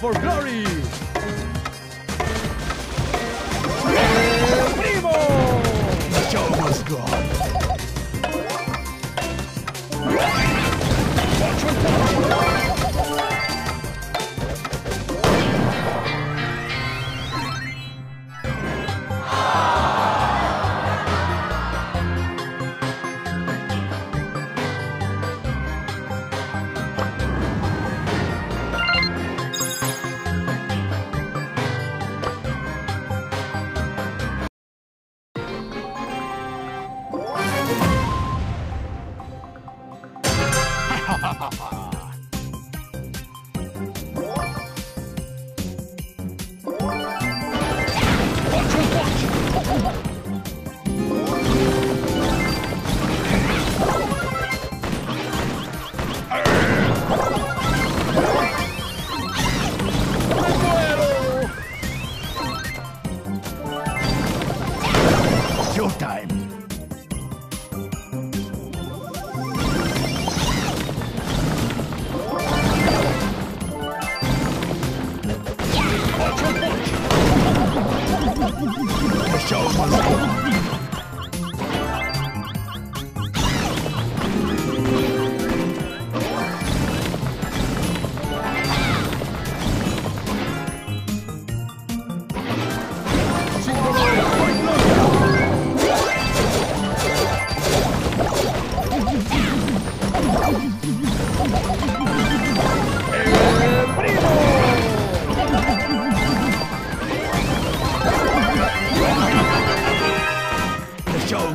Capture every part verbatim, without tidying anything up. For glory. ¡El primo! The show was gone.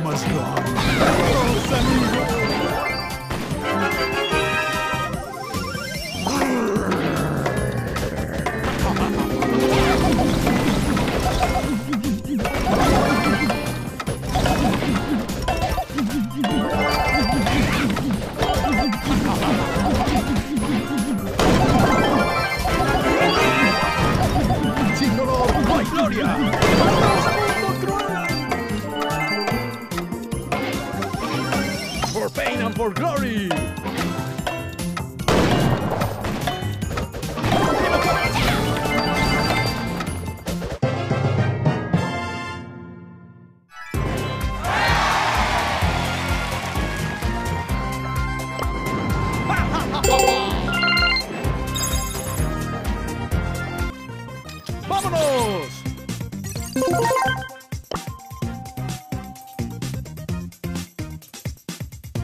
Watch your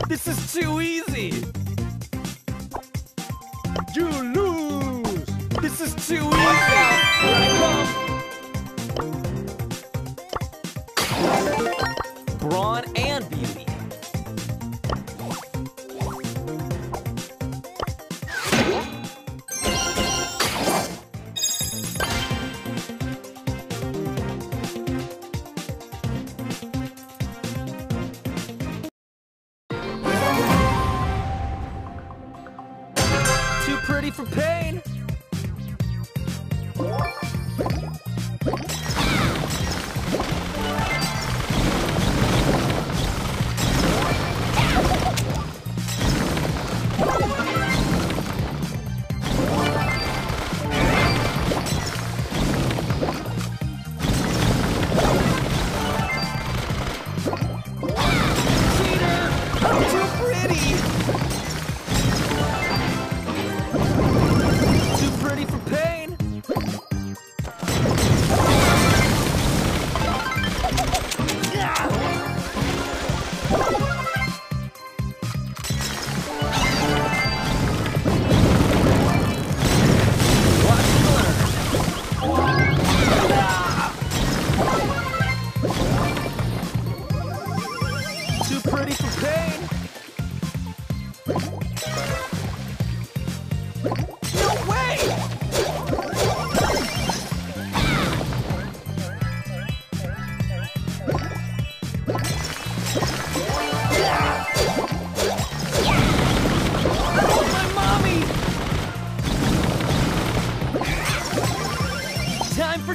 This is too easy. You lose. This is too easy. Brawn and beauty. For pain. Too pretty.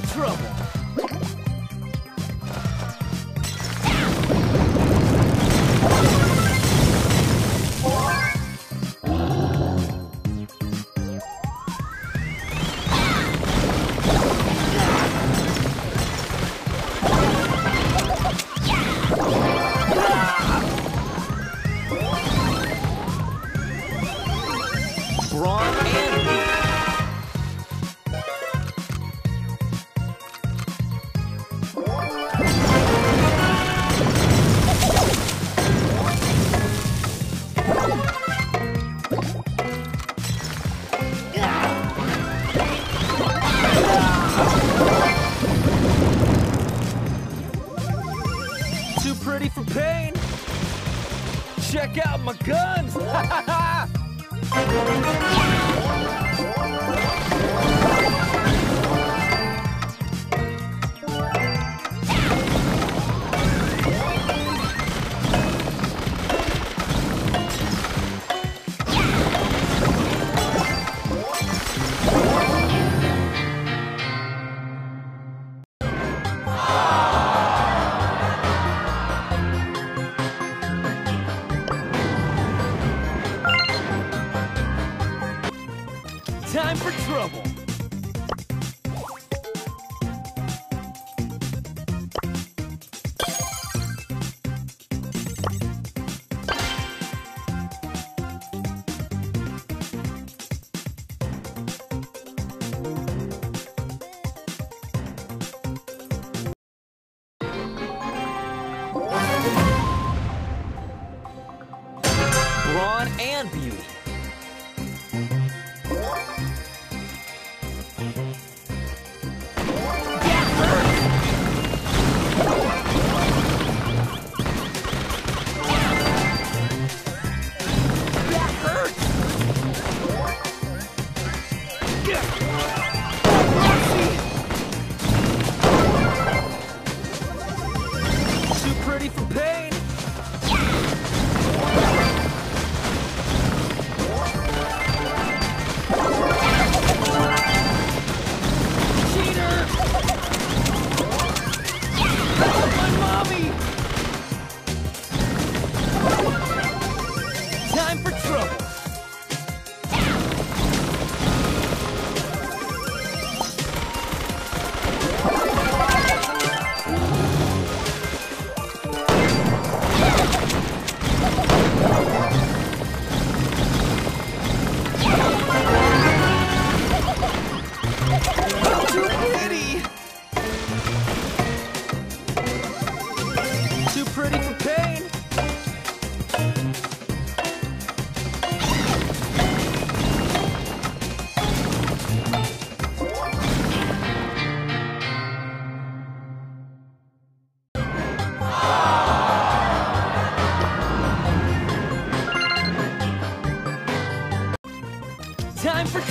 for trouble. Check out my guns! Ha ha! Time for trouble. Brawn and beauty. Time for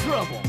trouble.